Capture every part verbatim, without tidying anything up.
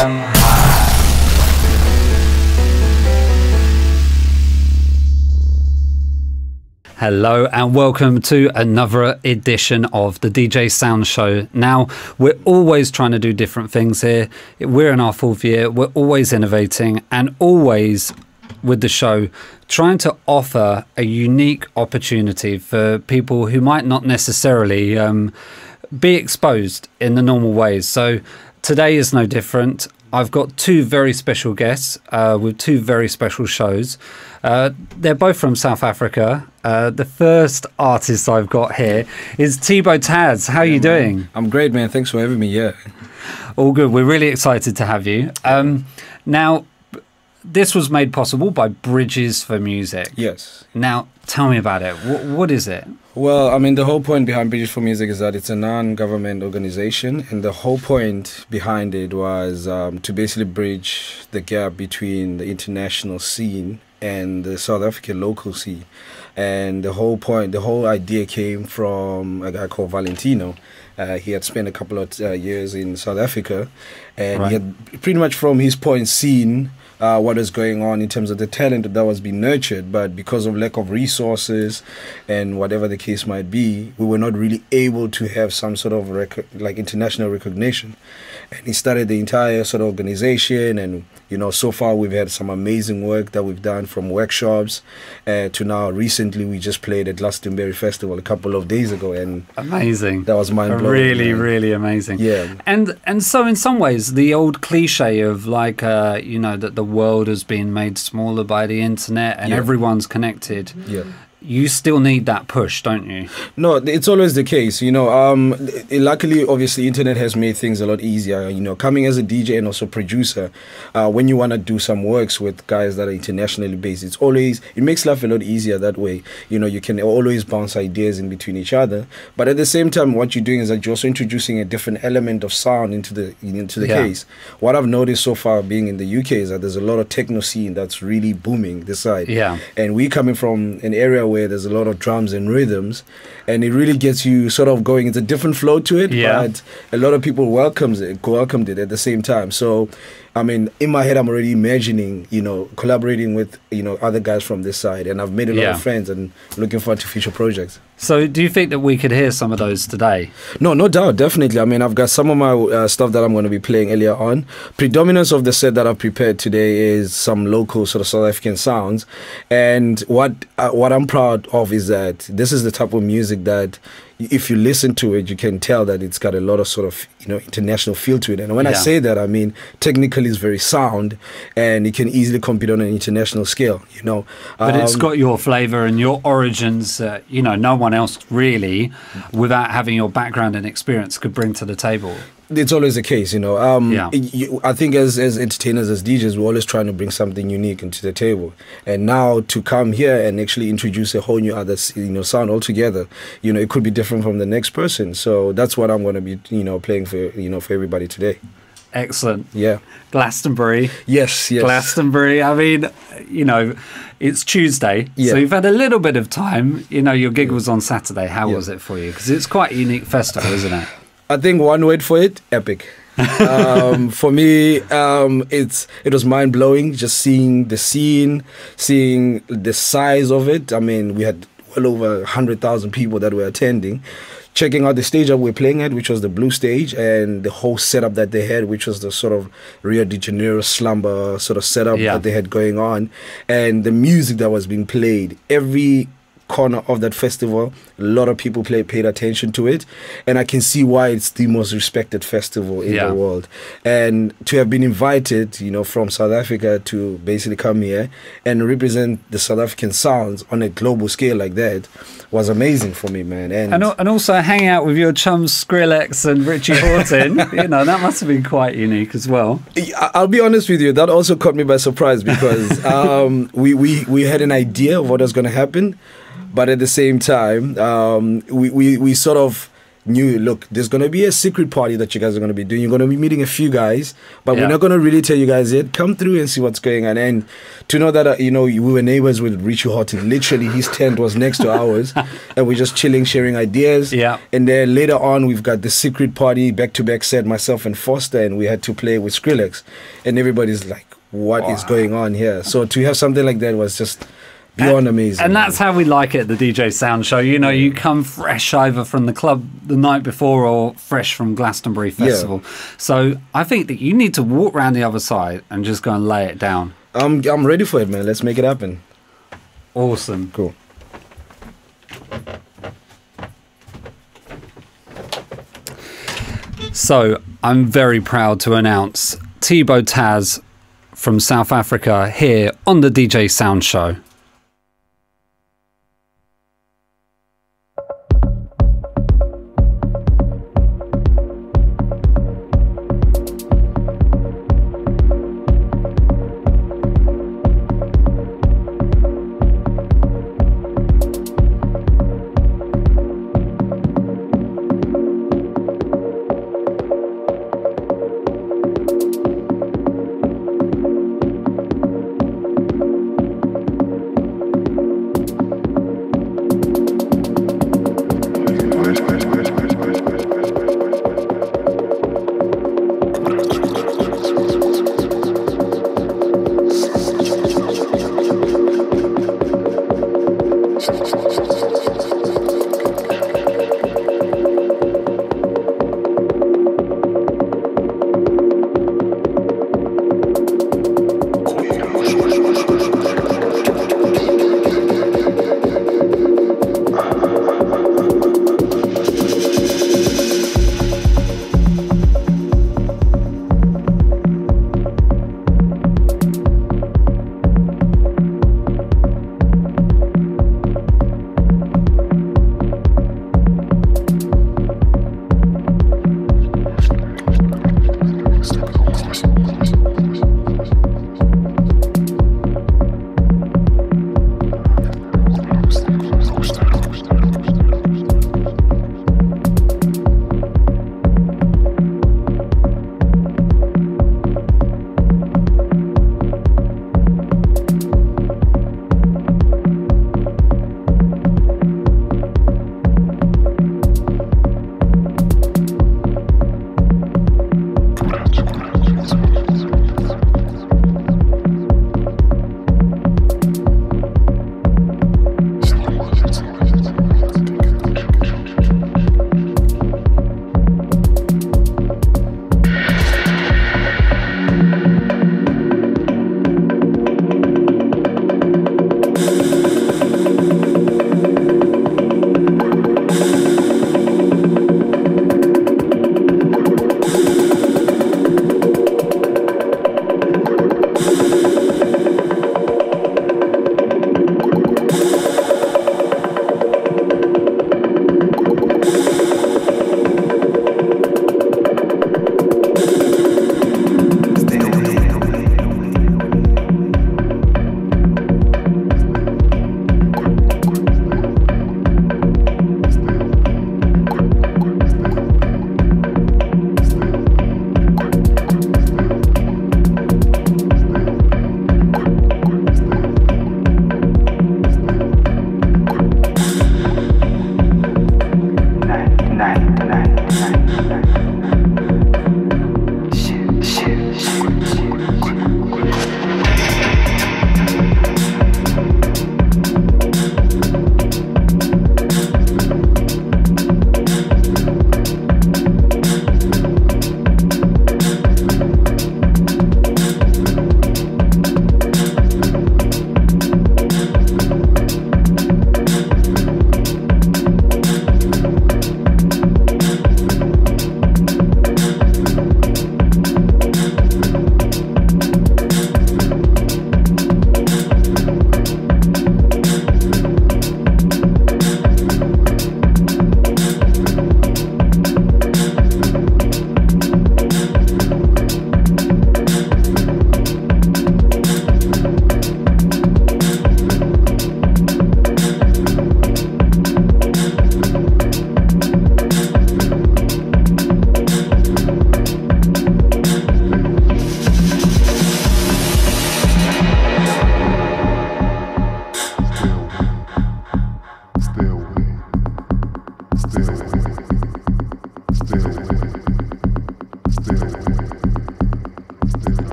um, Hello and welcome to another edition of the D J Sound Show. Now, we're always trying to do different things here. We're in our fourth year, we're always innovating and always with the show, trying to offer a unique opportunity for people who might not necessarily um, be exposed in the normal ways. So today is no different. I've got two very special guests uh, with two very special shows. Uh, they're both from South Africa. Uh, the first artist I've got here is Thibo Tazz. How are yeah, you doing? Man. I'm great, man. Thanks for having me here. All good. We're really excited to have you. Um, now, this was made possible by Bridges for Music. Yes. Now, tell me about it. What, what is it? Well, I mean, the whole point behind Bridges for Music is that it's a non-government organization, and the whole point behind it was um, to basically bridge the gap between the international scene and the South African local scene. And the whole point, the whole idea came from a guy called Valentino. Uh, he had spent a couple of uh, years in South Africa, and right. he had pretty much from his point seen Uh, what is going on in terms of the talent that was being nurtured, but because of lack of resources and whatever the case might be, we were not really able to have some sort of rec like international recognition. And he started the entire sort of organization, and you know, so far we've had some amazing work that we've done, from workshops uh, to now. Recently, we just played at Glastonbury Festival a couple of days ago, and amazing. That was mind blowing. Really, man. really amazing. Yeah. And and so in some ways, the old cliche of like uh, you know that the world has been made smaller by the internet and yeah. everyone's connected. Yeah. You still need that push, don't you? No, it's always the case, you know. Um, luckily, obviously, internet has made things a lot easier. You know, coming as a D J and also producer, uh, when you want to do some works with guys that are internationally based, it's always, it makes life a lot easier that way. You know, you can always bounce ideas in between each other. But at the same time, what you're doing is that you're also introducing a different element of sound into the into the yeah. case. What I've noticed so far being in the U K is that there's a lot of techno scene that's really booming this side. Yeah, and we're coming from an area where there's a lot of drums and rhythms, and it really gets you sort of going. It's a different flow to it, yeah. but a lot of people welcomes it, welcomed it at the same time. So, I mean, in my head, I'm already imagining, you know, collaborating with, you know, other guys from this side, and I've made a lot yeah. of friends and looking forward to future projects. So do you think that we could hear some of those today? No, no doubt, definitely. I mean, I've got some of my uh, stuff that I'm going to be playing earlier on. Predominance of the set that I've prepared today is some local sort of South African sounds, and what uh, what I'm proud of is that this is the type of music that, if you listen to it, you can tell that it's got a lot of sort of, you know, international feel to it. And when yeah. I say that, I mean, technically it's very sound and it can easily compete on an international scale, you know. But um, it's got your flavor and your origins, uh, you know, no one else really, without having your background and experience, could bring to the table. It's always the case, you know. Um, yeah. you, I think as, as entertainers, as D Js, we're always trying to bring something unique into the table. And now to come here and actually introduce a whole new other, you know, sound altogether, you know, it could be different from the next person. So that's what I'm going to be, you know, playing for, you know, for everybody today. Excellent. Yeah. Glastonbury. Yes, yes. Glastonbury. I mean, you know, it's Tuesday, yeah. so you've had a little bit of time. You know, your gig was on Saturday. How yeah. was it for you? Because it's quite a unique festival, isn't it? I think one word for it, epic. um, for me, um, it's it was mind-blowing just seeing the scene, seeing the size of it. I mean, we had well over one hundred thousand people that were attending. Checking out the stage that we're playing at, which was the blue stage, and the whole setup that they had, which was the sort of Rio de Janeiro slumber sort of setup yeah. that they had going on, and the music that was being played, every corner of that festival, a lot of people play, paid attention to it, and I can see why it's the most respected festival in yeah. the world. And to have been invited, you know, from South Africa to basically come here and represent the South African sounds on a global scale like that was amazing for me, man. And and, and also hanging out with your chums Skrillex and Richie Hawtin, you know, that must have been quite unique as well. I'll be honest with you, that also caught me by surprise because um, we, we, we had an idea of what was going to happen. But at the same time, um, we, we, we sort of knew, look, there's going to be a secret party that you guys are going to be doing. You're going to be meeting a few guys, but yeah. we're not going to really tell you guys yet. Come through and see what's going on. And to know that, uh, you know, we were neighbors with Richie Hawtin. Literally, his tent was next to ours. And we're just chilling, sharing ideas. Yeah. And then later on, we've got the secret party, back-to-back set, myself and Foster, and we had to play with Skrillex. And everybody's like, what wow. is going on here? So to have something like that was just... beyond amazing. And that's how we like it, the D J Sound Show. You know, you come fresh either from the club the night before or fresh from Glastonbury Festival. Yeah. So I think that you need to walk around the other side and just go and lay it down. I'm, I'm ready for it, man. Let's make it happen. Awesome. Cool. So I'm very proud to announce Thibo Tazz from South Africa here on the D J Sound Show.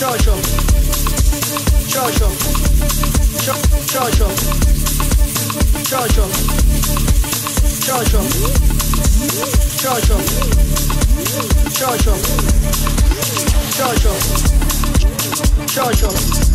Chacho, Chacho, Chacho, Chacho, Chacho, Chacho, Chacho, Chacho, Chacho,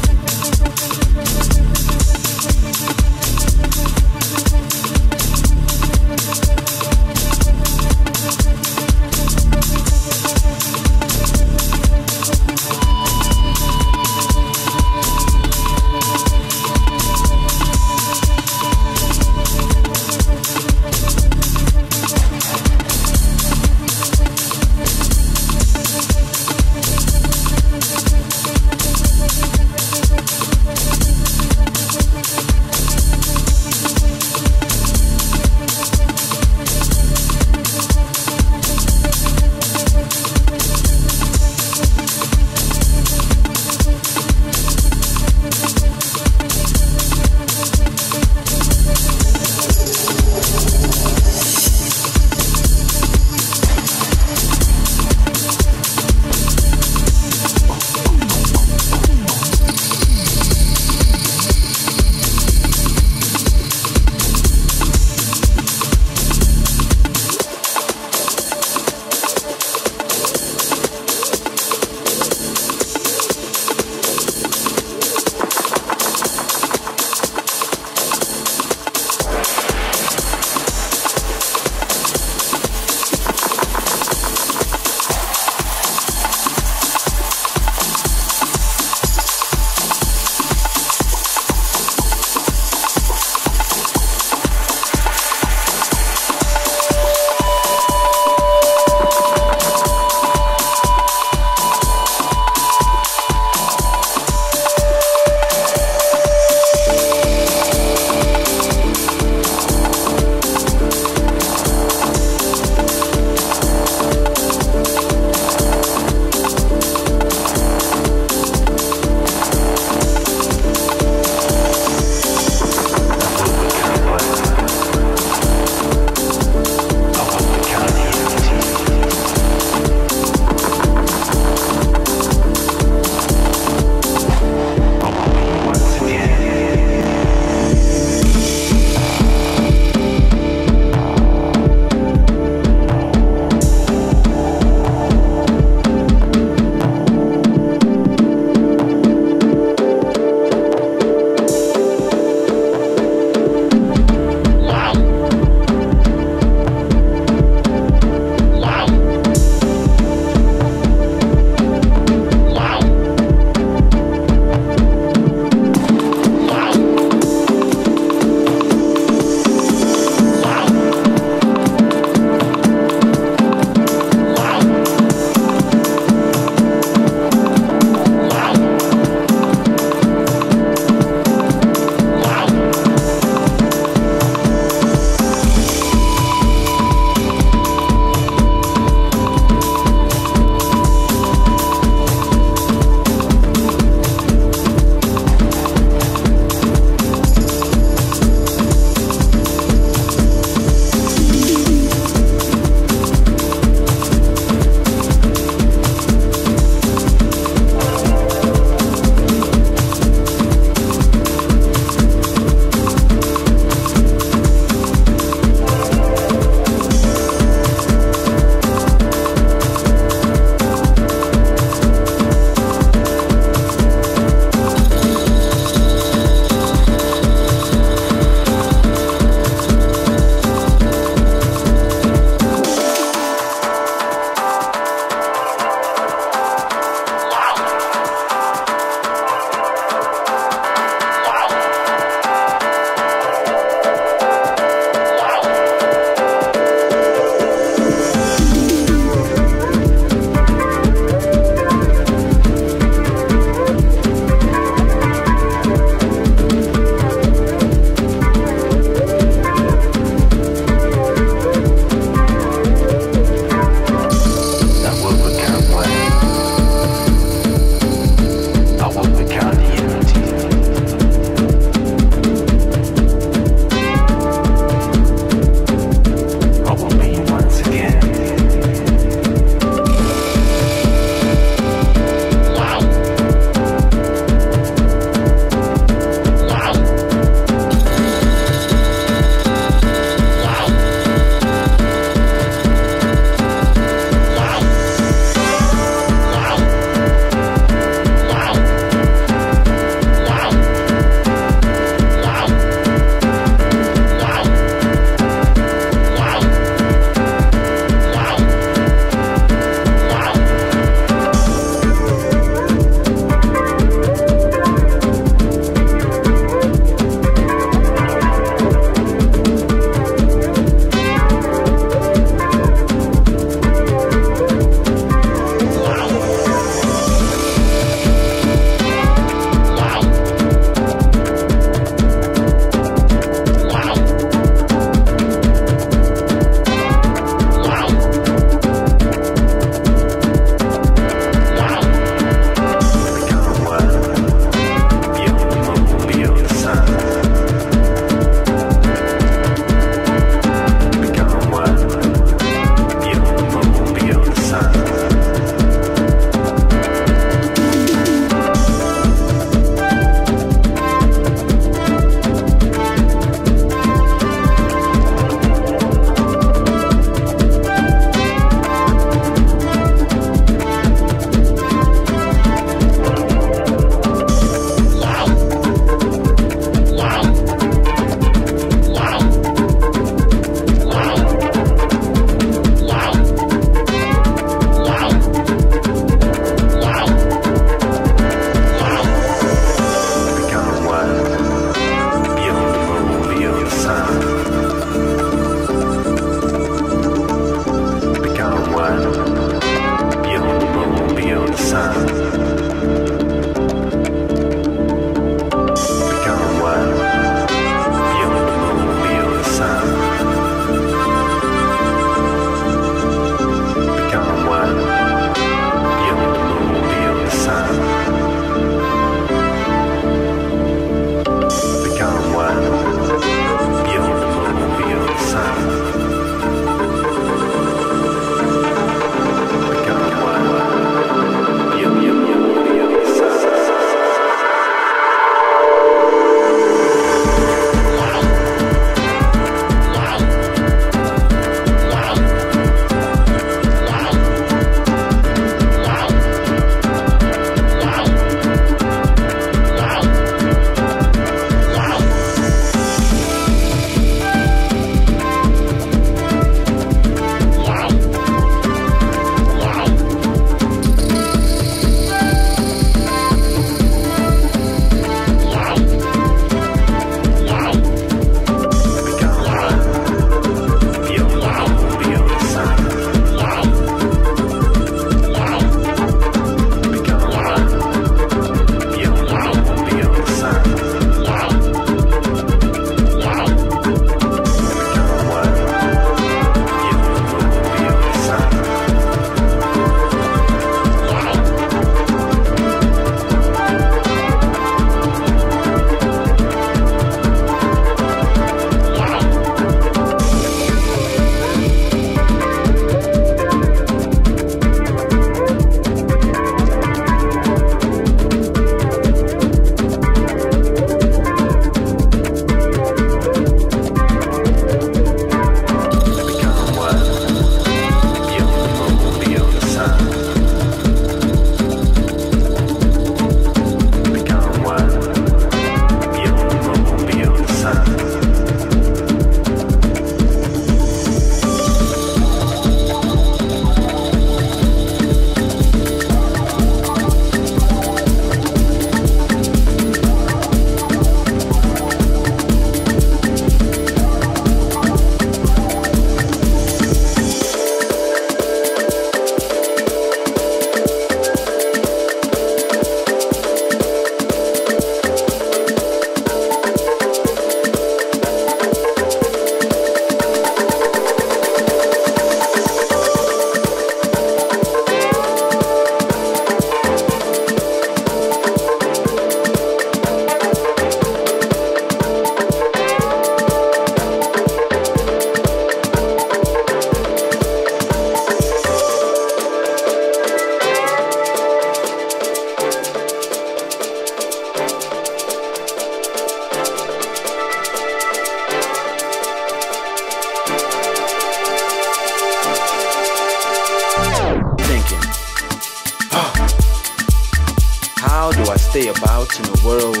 stay about in a world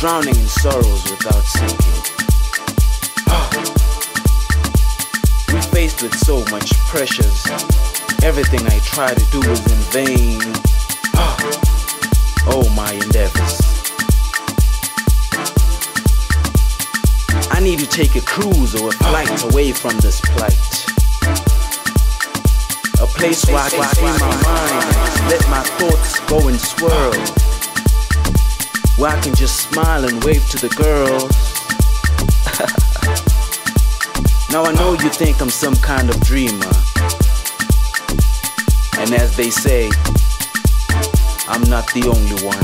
drowning in sorrows without sinking. We're faced with so much pressures. Everything I try to do is in vain. Oh, my endeavors. I need to take a cruise or a flight away from this plight. A place where I can free my mind, let my thoughts go and swirl, where I can just smile and wave to the girls. Now I know you think I'm some kind of dreamer, and as they say, I'm not the only one,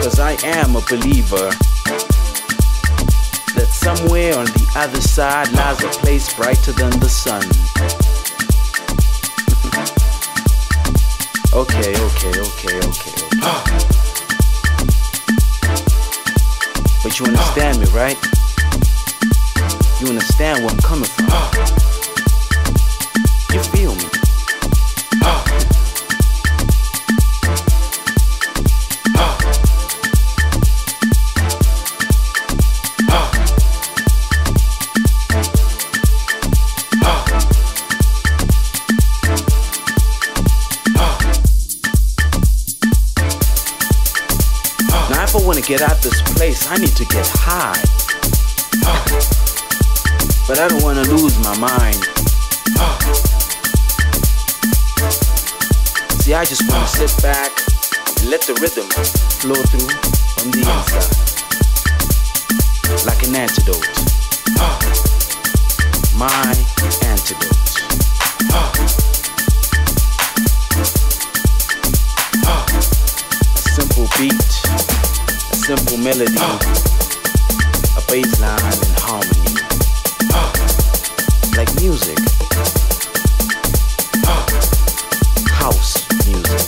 'cause I am a believer that somewhere on the other side lies a place brighter than the sun. Okay, okay, okay, okay, okay. But you understand me, right? You understand where I'm coming from. You feel me? Get out this place, I need to get high. But I don't want to lose my mind. See, I just want to sit back and let the rhythm flow through from the inside, like an antidote. My antidote. A simple beat, simple melody, a bass line and harmony, like music, house music,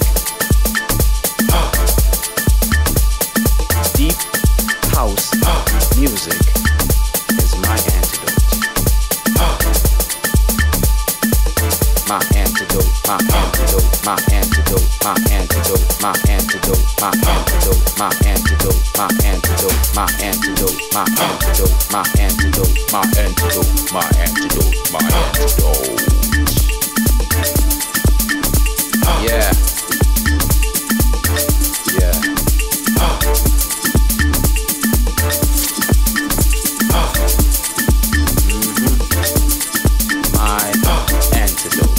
deep house music is my antidote, my antidote, my antidote, my antidote, my antidote, my antidote, my antidote, my antidote. My antidote, my antidote, my antidote, my antidote, my antidote, my antidote, my antidote. Yeah. Yeah. Mm-hmm. My antidote.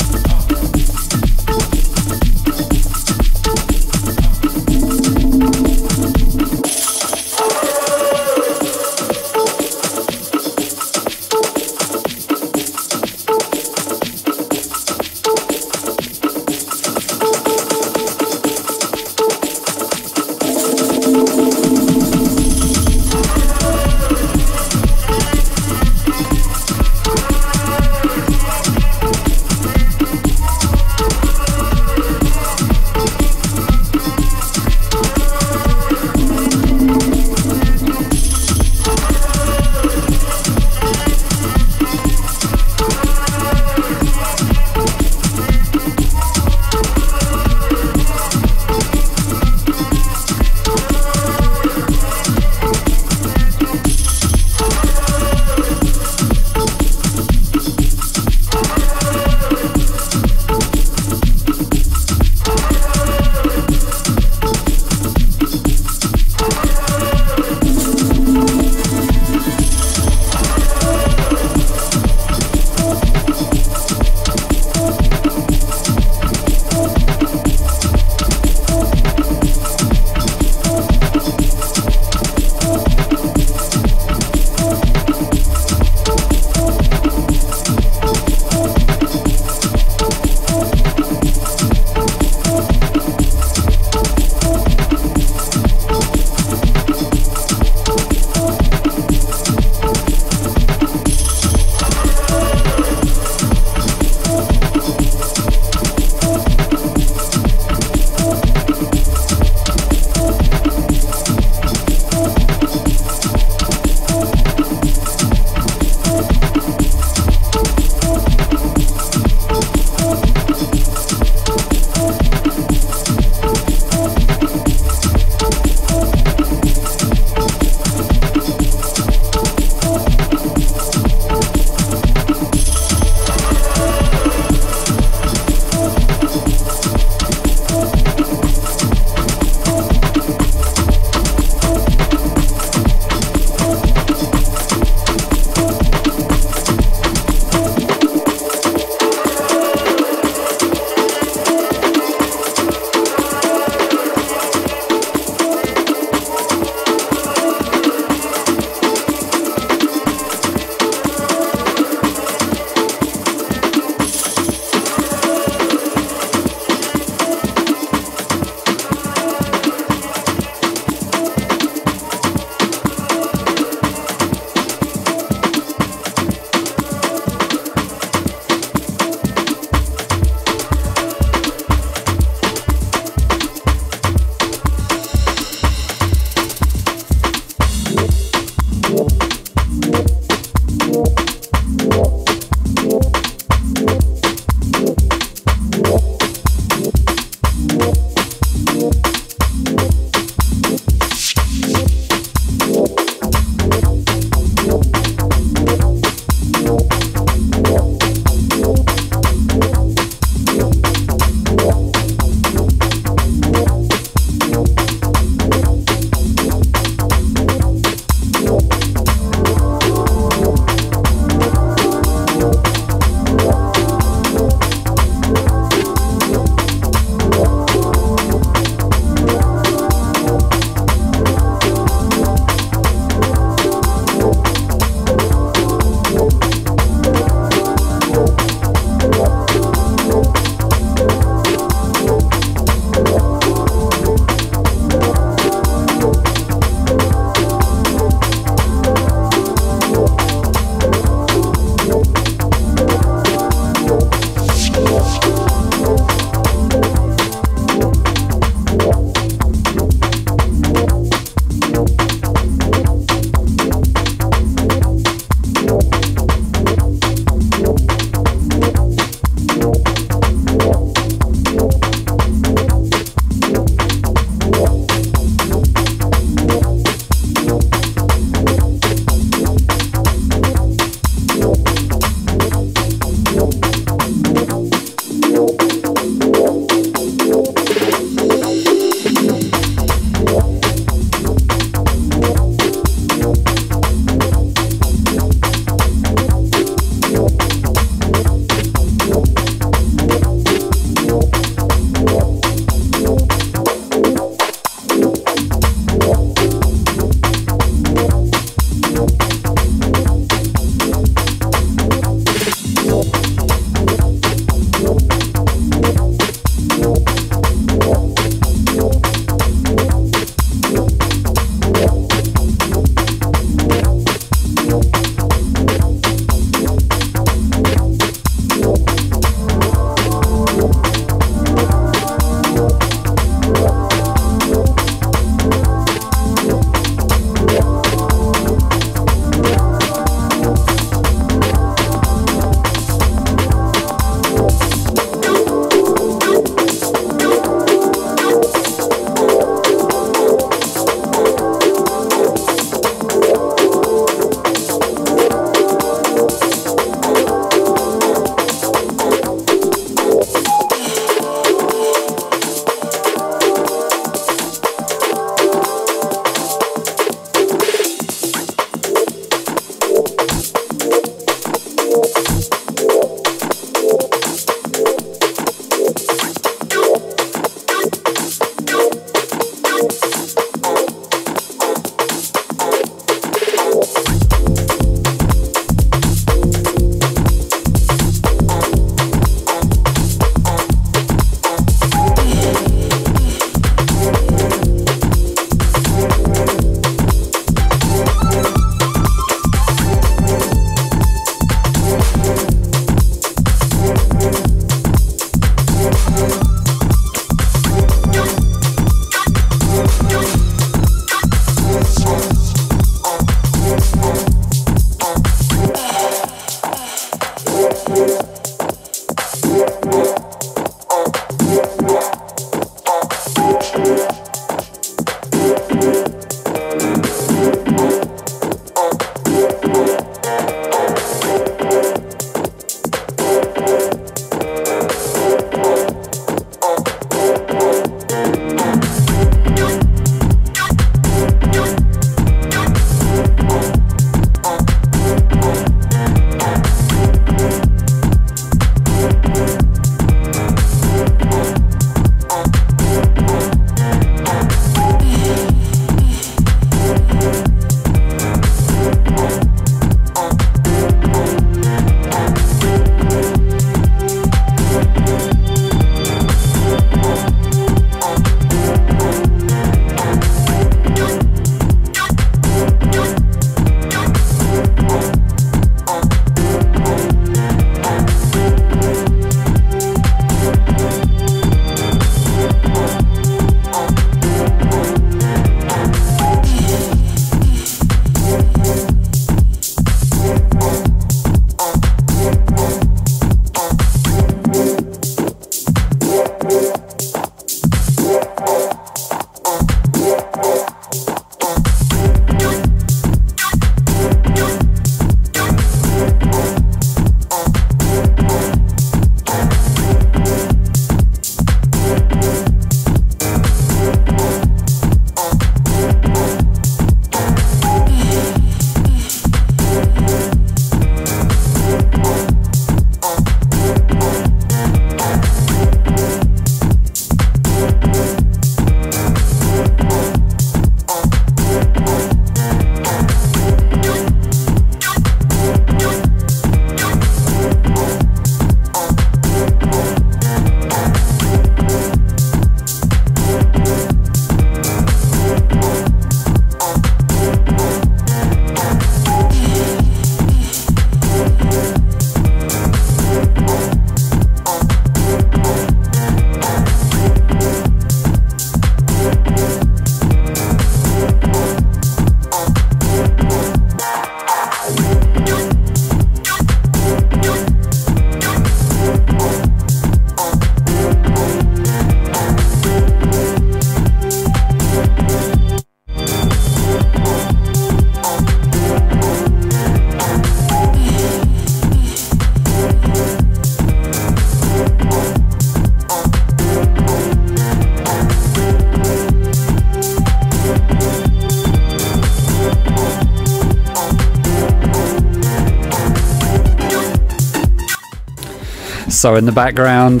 So in the background,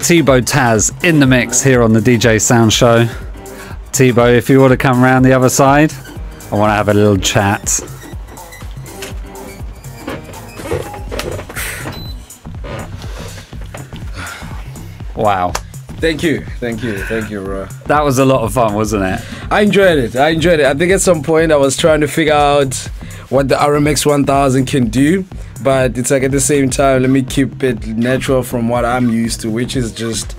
Thibo Tazz in the mix here on the D J Sound Show. Thibo, if you want to come round the other side, I want to have a little chat. Wow. Thank you, thank you, thank you, bro. That was a lot of fun, wasn't it? I enjoyed it, I enjoyed it. I think at some point I was trying to figure out what the R M X one thousand can do. But it's like at the same time, let me keep it natural from what I'm used to, which is just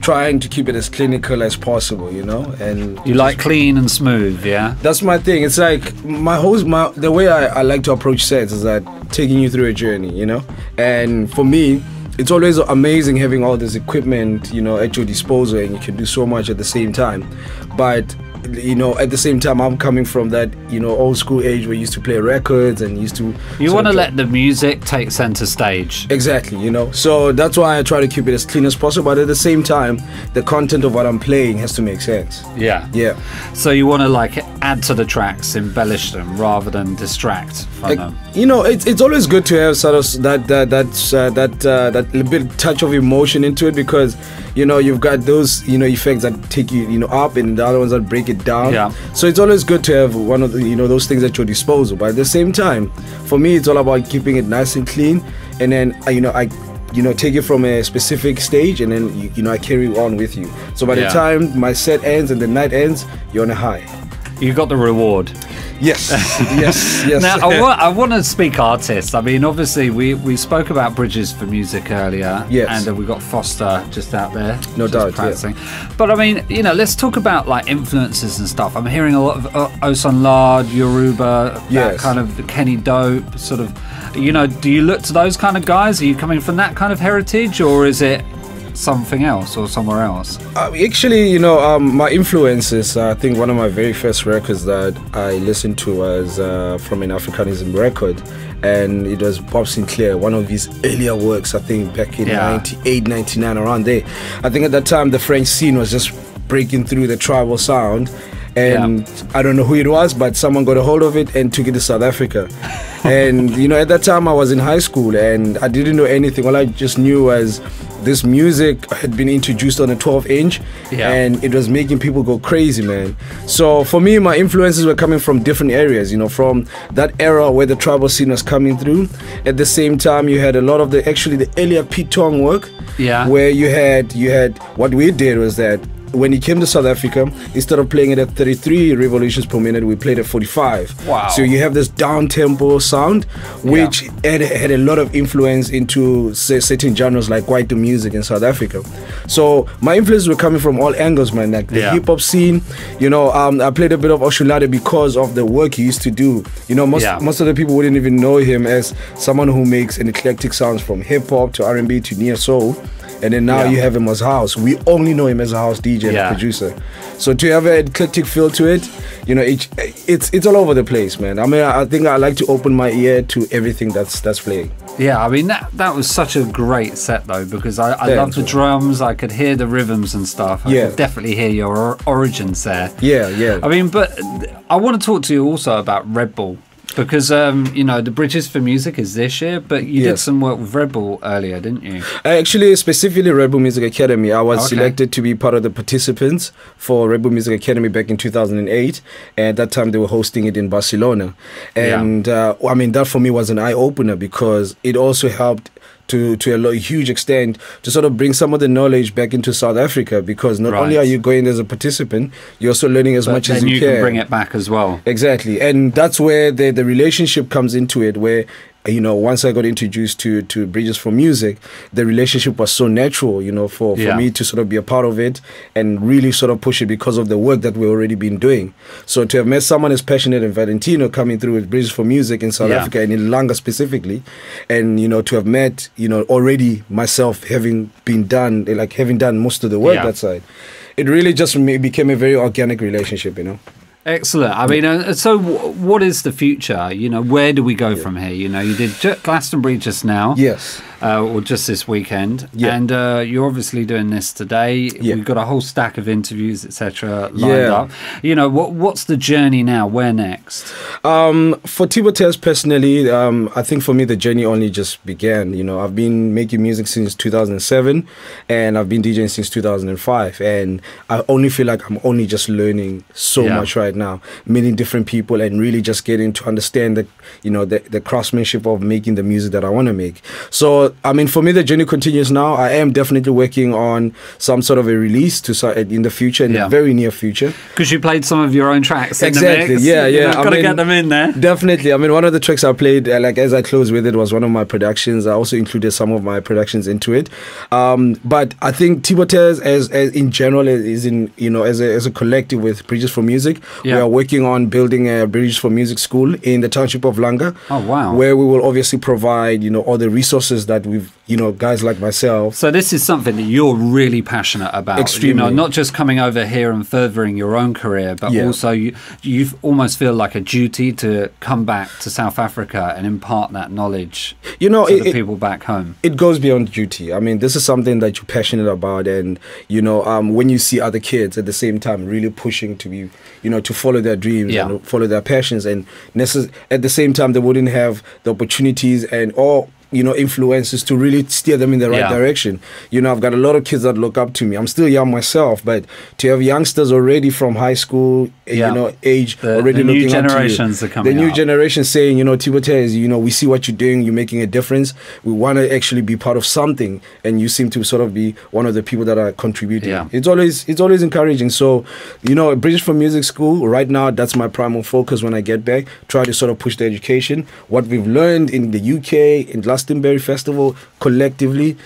trying to keep it as clinical as possible, you know. And you like clean and smooth, yeah. That's my thing. It's like my whole my the way I, I like to approach sets is that taking you through a journey, you know. And for me, it's always amazing having all this equipment, you know, at your disposal, and you can do so much at the same time. But you know, at the same time, I'm coming from that, you know, old school age where you used to play records and used to. You want to let the music take center stage. Exactly, you know. So that's why I try to keep it as clean as possible. But at the same time, the content of what I'm playing has to make sense. Yeah. Yeah. So you want to like add to the tracks, embellish them rather than distract from like, them. You know, it's it's always good to have sort of that that that uh, that uh, that little bit touch of emotion into it, because you know you've got those you know effects that take you you know up, and the other ones that break it down. Yeah. So it's always good to have one of the, you know those things at your disposal, but at the same time, for me, it's all about keeping it nice and clean, and then you know I you know take it from a specific stage, and then you, you know I carry on with you. So by yeah. the time my set ends and the night ends, you're on a high. You got the reward. Yes, yes, yes. Now I, wa I want to speak artists. I mean, obviously we we spoke about Bridges for Music earlier, yes, and we got Foster just out there, no doubt, practicing. Yeah. But I mean, you know, let's talk about like influences and stuff. I'm hearing a lot of uh, Osunlade, Yoruba, that yes. kind of Kenny Dope sort of. You know, do you look to those kind of guys? Are you coming from that kind of heritage, or is it? something else or somewhere else? Uh, actually, you know, um, my influences, uh, I think one of my very first records that I listened to was uh, from an Africanism record, and it was Bob Sinclair, one of his earlier works, I think back in ninety-eight, ninety-nine, around there. I think at that time the French scene was just breaking through the tribal sound, and yeah. I don't know who it was, but someone got a hold of it and took it to South Africa. And you know, at that time I was in high school and I didn't know anything. All I just knew was this music had been introduced on a twelve inch, yeah. and it was making people go crazy, man. So for me, my influences were coming from different areas, you know, from that era where the tribal scene was coming through. At the same time, you had a lot of the actually the earlier Pete Tong work, yeah, where you had you had what we did was that when he came to South Africa, instead of playing it at thirty-three revolutions per minute, we played at forty-five. Wow. So you have this down-tempo sound, which yeah. had, had a lot of influence into say, certain genres like Kwaito music in South Africa. So my influences were coming from all angles, man, like the yeah. hip-hop scene. You know, um, I played a bit of Osunlade because of the work he used to do. You know, most, yeah. most of the people wouldn't even know him as someone who makes an eclectic sounds from hip-hop to R and B to neo-soul. And then now yeah. you have him as a house. We only know him as a house D J yeah. and producer. So to have an eclectic feel to it, you know, it, it's it's all over the place, man. I mean, I think I like to open my ear to everything that's that's playing. Yeah, I mean, that that was such a great set though, because I, I loved the drums. I could hear the rhythms and stuff. I yeah. could definitely hear your origins there. Yeah, yeah. I mean, but I want to talk to you also about Red Bull. Because, um, you know, the Bridges for Music is this year, but you yes. did some work with Red Bull earlier, didn't you? Actually, specifically Red Bull Music Academy. I was okay. selected to be part of the participants for Red Bull Music Academy back in two thousand eight. And at that time, they were hosting it in Barcelona. And, yeah. uh, I mean, that for me was an eye-opener because it also helped to, to a huge extent to sort of bring some of the knowledge back into South Africa, because not right. only are you going as a participant, you're also learning as but much as you, you can. Can bring it back as well. Exactly. And that's where the, the relationship comes into it, where you know, once I got introduced to, to Bridges for Music, the relationship was so natural, you know, for, for yeah. me to sort of be a part of it and really sort of push it because of the work that we've already been doing. So to have met someone as passionate as Valentino coming through with Bridges for Music in South yeah. Africa and in Langa specifically, and, you know, to have met, you know, already myself having been done, like having done most of the work yeah. that side, it really just became a very organic relationship, you know. Excellent. I mean, uh, so w what is the future? You know, where do we go yeah. from here? You know, you did J Glastonbury just now. Yes. Uh, or just this weekend. Yeah. And uh, you're obviously doing this today. Yeah. We've got a whole stack of interviews, et cetera lined yeah. up. You know, what what's the journey now? Where next? Um, for Thibo Tazz personally, um, I think for me the journey only just began. You know, I've been making music since two thousand seven and I've been DJing since two thousand five. And I only feel like I'm only just learning so yeah. much right now, meeting different people and really just getting to understand the, you know, the, the craftsmanship of making the music that I want to make. So, I mean, for me, the journey continues now. I am definitely working on some sort of a release to start in the future, in yeah. the very near future. Because you played some of your own tracks in exactly. the mix. Yeah, yeah. You've got to get them in there. Definitely. I mean, one of the tracks I played, uh, like as I closed with it, was one of my productions. I also included some of my productions into it. Um, but I think Thibo Tazz, as, as in general, is in, you know, as a, as a collective with Bridges for Music, yeah. we are working on building a Bridges for Music school in the township of Langa. Oh, wow. Where we will obviously provide, you know, all the resources that we've, you know, guys like myself. So this is something that you're really passionate about. Extremely. You know, not just coming over here and furthering your own career, but yeah. also you you almost feel like a duty to come back to South Africa and impart that knowledge you know, to it, the it, people back home. It goes beyond duty. I mean, this is something that you're passionate about. And, you know, um, when you see other kids at the same time really pushing to be, you know, to follow their dreams yeah. and follow their passions, and at the same time they wouldn't have the opportunities and all, you know, influences to really steer them in the right yeah. direction. You know, I've got a lot of kids that look up to me. I'm still young myself, but to have youngsters already from high school, yeah. you know, age, the, already the looking up to you. The new generations are coming up. The new generation saying, you know, Thibo Tazz, you know, we see what you're doing, you're making a difference. We want to actually be part of something, and you seem to sort of be one of the people that are contributing. Yeah. It's always it's always encouraging. So, you know, Bridges for Music School, right now, that's my primal focus when I get back, try to sort of push the education. What we've learned in the U K, in Glastonbury Festival, collectively,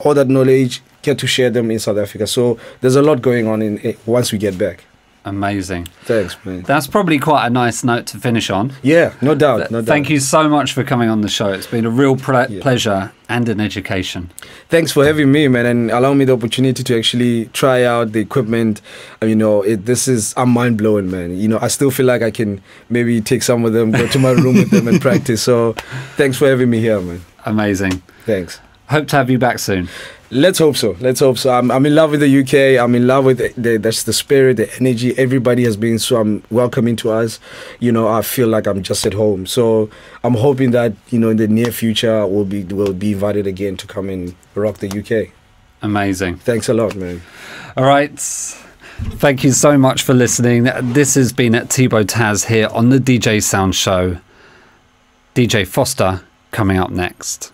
all that knowledge, get to share them in South Africa. So there's a lot going on in, in once we get back. Amazing. Thanks, man. That's probably quite a nice note to finish on. Yeah, no doubt. No doubt. Thank you so much for coming on the show. It's been a real ple yeah. pleasure and an education. Thanks for having me, man, and allowing me the opportunity to actually try out the equipment. You know, it, this is, I'm mind blowing, man. You know, I still feel like I can maybe take some of them, go to my room with them and practice. So thanks for having me here, man. Amazing. Thanks. Hope to have you back soon. Let's hope so. Let's hope so. I'm, I'm in love with the U K. I'm in love with the, the, that's the spirit, the energy. Everybody has been so um, welcoming to us. You know, I feel like I'm just at home. So I'm hoping that, you know, in the near future, we'll be, we'll be invited again to come and rock the U K. Amazing. Thanks a lot, man. All right. Thank you so much for listening. This has been at Thibo Tazz here on the D J Sound Show. D J Foster coming up next.